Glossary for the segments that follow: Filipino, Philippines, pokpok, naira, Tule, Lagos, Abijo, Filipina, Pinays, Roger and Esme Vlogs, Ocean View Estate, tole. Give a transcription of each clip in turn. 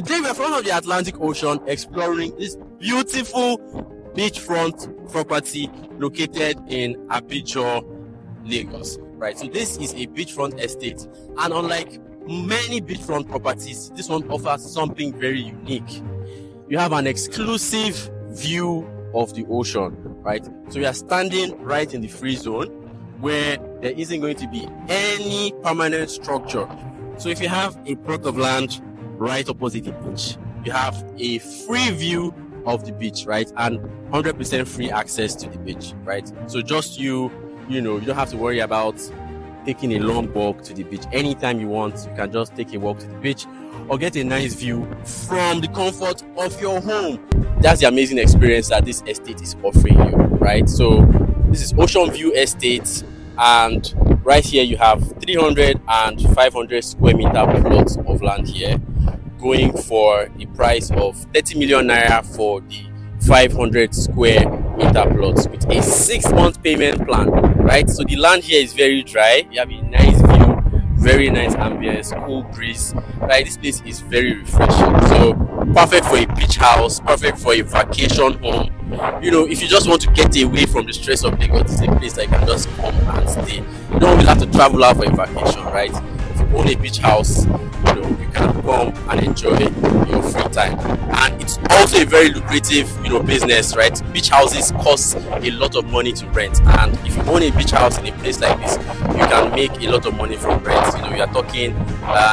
Today we are front of the Atlantic Ocean exploring this beautiful beachfront property located in Abijo, Lagos. Right, so this is a beachfront estate, and unlike many beachfront properties, this one offers something very unique. You have an exclusive view of the ocean, right? So you are standing right in the free zone where there isn't going to be any permanent structure. So if you have a plot of land right opposite the beach, you have a free view of the beach, right? And 100% free access to the beach, right? So just you don't have to worry about taking a long walk to the beach. Anytime you want, you can just take a walk to the beach or get a nice view from the comfort of your home. That's the amazing experience that this estate is offering you, right? So this is Ocean View Estate, and right here you have 300 and 500 square meter plots of land here, going for a price of 30 million naira for the 500 square meter plots with a 6-month payment plan, right? So the land here is very dry. You have a nice view, very nice ambience, cool breeze, right? This place is very refreshing. So perfect for a beach house, perfect for a vacation home. If you just want to get away from the stress of Lagos, it's a place that you can just come and stay. You don't really have to travel out for a vacation, right? If you own a beach house, you can come and enjoy your free time. And it's also a very lucrative, business, right? Beach houses cost a lot of money to rent, and if you own a beach house in a place like this, you can make a lot of money from rent. You are talking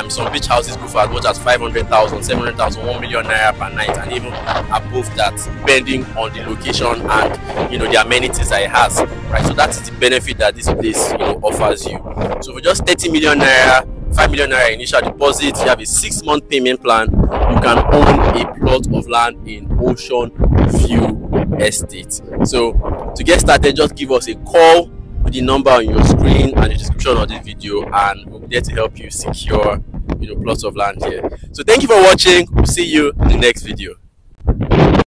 some beach houses go for as much as 500,000, 700,000, 1 million naira per night, and even above that, depending on the location and the amenities that it has, right? So that's the benefit that this place offers you. So for just 30 million naira, 5 million naira initial deposit, you have a 6-month payment plan, you can own a plot of land in Ocean View Estate. So to get started, just give us a call with the number on your screen and the description of this video, and we'll be there to help you secure plots of land here. So thank you for watching. We'll see you in the next video.